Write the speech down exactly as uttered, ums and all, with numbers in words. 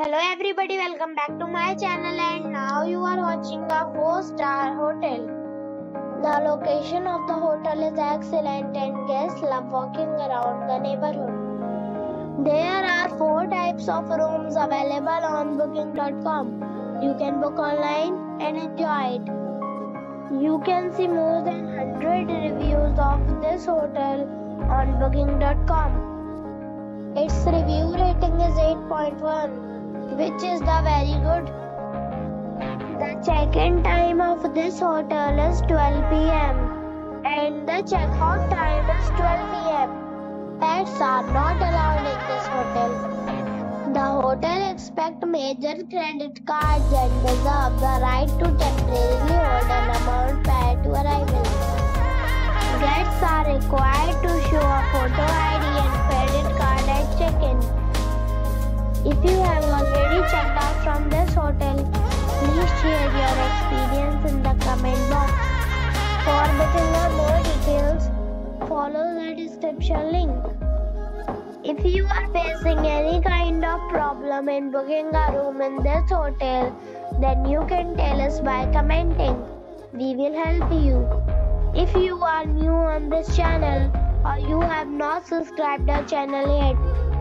Hello everybody, welcome back to my channel, and now you are watching a four star hotel. The location of the hotel is excellent and guests love walking around the neighborhood. There are four types of rooms available on booking dot com. You can book online and enjoy it. You can see more than one hundred reviews of this hotel on booking dot com. Its review rating is eight point one, which is the very good. The check-in time of this hotel is twelve p m and the check-out time is twelve p m Pets are not allowed in this hotel. The hotel accepts major credit cards and reserves the right to temporarily hold an amount prior to arrival. Guests are required to show a photo I D and credit card at check-in. If you have already checked out from this hotel, please share your experience in the comment box. For booking or more details, follow the description link. If you are facing any kind of problem in booking a room in this hotel, then you can tell us by commenting. We will help you. If you are new on this channel or you have not subscribed our channel yet,